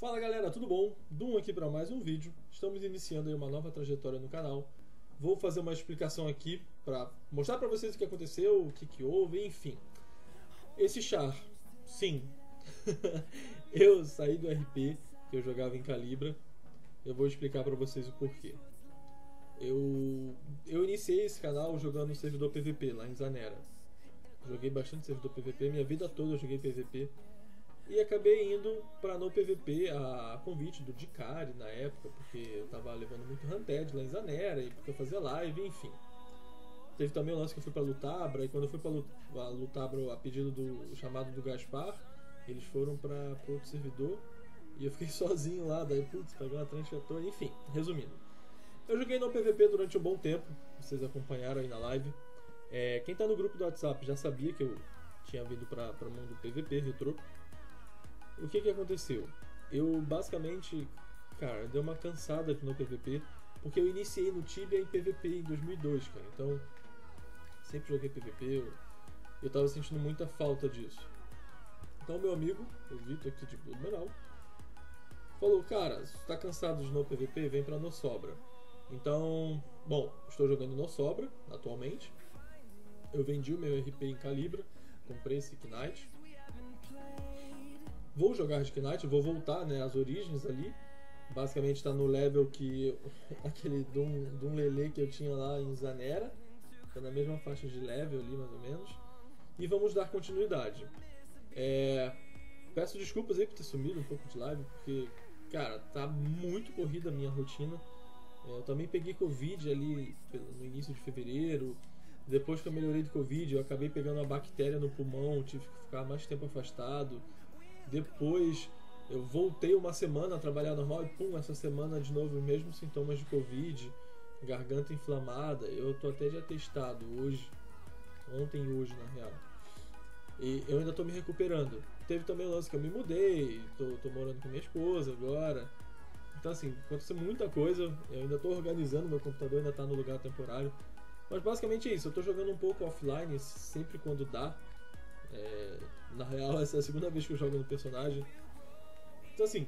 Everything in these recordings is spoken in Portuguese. Fala galera, tudo bom? Dum aqui para mais um vídeo. Estamos iniciando aí uma nova trajetória no canal. Vou fazer uma explicação aqui para mostrar para vocês o que aconteceu, o que houve, enfim. Esse char, sim, eu saí do RP que eu jogava em Calibra. Eu vou explicar para vocês o porquê. Eu iniciei esse canal jogando um servidor PVP lá em Zanera. Joguei bastante servidor PVP, minha vida toda eu joguei PVP. E acabei indo para no PVP a convite do Dicari na época, porque eu tava levando muito Rampad lá em Zanera e porque eu fazia live, enfim. Teve também o lance que eu fui para Lutabra, e quando eu fui para Lutabra a pedido do chamado do Gaspar, eles foram para outro servidor e eu fiquei sozinho lá, daí putz, peguei uma transjetória, enfim, resumindo. Eu joguei no PVP durante um bom tempo, vocês acompanharam aí na live. Quem tá no grupo do WhatsApp já sabia que eu tinha vindo para o mundo PVP retrô. O que aconteceu? Eu basicamente, cara, dei uma cansada aqui no PVP, porque eu iniciei no Tibia em PVP em 2002, cara, então sempre joguei PVP, eu tava sentindo muita falta disso. Então meu amigo, o Vitor aqui de Blumenau, falou, cara, se tá cansado de no PVP, vem pra Sobra. Então, bom, estou jogando no Sobra atualmente, eu vendi o meu RP em Calibra, comprei esse Ignite. Vou jogar de Gnome Shield, vou voltar, né, às origens ali. Basicamente está no level que aquele de um Lele que eu tinha lá em Zanera. Tá na mesma faixa de level ali, mais ou menos. E vamos dar continuidade. Peço desculpas aí por ter sumido um pouco de live, porque, cara, tá muito corrida a minha rotina. Eu também peguei Covid ali no início de fevereiro. Depois que eu melhorei do Covid, eu acabei pegando uma bactéria no pulmão, tive que ficar mais tempo afastado. Depois eu voltei uma semana a trabalhar normal e pum, essa semana de novo os mesmos sintomas de Covid, garganta inflamada, eu tô até de atestado hoje, ontem e hoje na real, e eu ainda tô me recuperando. Teve também o lance que eu me mudei, tô morando com minha esposa agora, então assim, aconteceu muita coisa, eu ainda tô organizando, meu computador ainda tá no lugar temporário, mas basicamente é isso, eu tô jogando um pouco offline sempre quando dá. Na real, essa é a segunda vez que eu jogo no personagem. Então assim,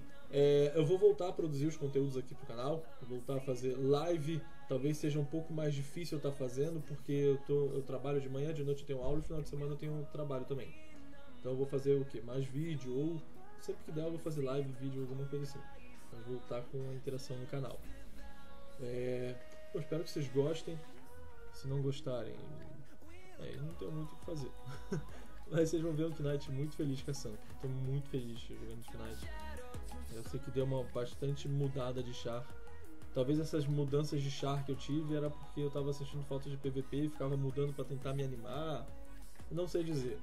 eu vou voltar a produzir os conteúdos aqui pro canal. Vou voltar a fazer live. Talvez seja um pouco mais difícil eu estar fazendo, porque eu trabalho de manhã, de noite eu tenho aula, e no final de semana eu tenho trabalho também. Então eu vou fazer o que? Mais vídeo, ou sempre que der eu vou fazer live, vídeo, alguma coisa assim. Então vou voltar com a interação no canal. Eu espero que vocês gostem. Se não gostarem, não tenho muito o que fazer. Mas vocês vão ver o Gnome muito feliz com a Sanka. Estou muito feliz jogando Gnome. Eu sei que deu uma bastante mudada de char. Talvez essas mudanças de char que eu tive era porque eu estava assistindo falta de PVP e ficava mudando para tentar me animar. Não sei dizer.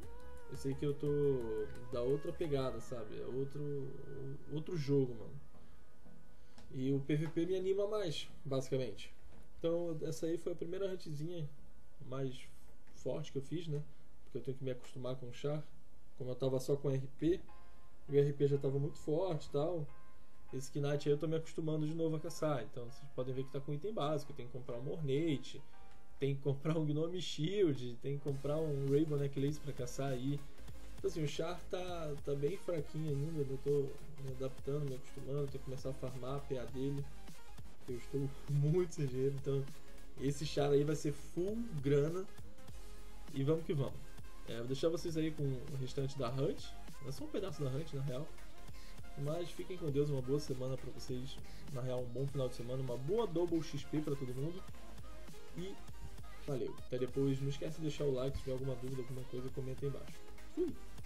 Eu sei que eu tô da outra pegada, sabe? É outro jogo, mano. E o PVP me anima mais, basicamente. Então essa aí foi a primeira huntzinha mais forte que eu fiz, né? Porque eu tenho que me acostumar com o char. Como eu tava só com RP, e o RP já tava muito forte e tal. Esse Gnome aí eu tô me acostumando de novo a caçar. Então vocês podem ver que tá com item básico. Tem que comprar um Mornate, tem que comprar um Gnome Shield, tem que comprar um Ray-Bonec Lace pra caçar aí. Então assim, o char tá bem fraquinho ainda. Eu tô me adaptando, me acostumando. Tenho que começar a farmar a PA dele. Eu estou muito sem dinheiro. Então esse char aí vai ser full grana. E vamos que vamos. Vou deixar vocês aí com o restante da hunt, é só um pedaço da hunt na real, mas fiquem com Deus, uma boa semana pra vocês, na real um bom final de semana, uma boa double XP pra todo mundo, e valeu, até depois, não esquece de deixar o like, se tiver alguma dúvida, alguma coisa, comenta aí embaixo. Fui!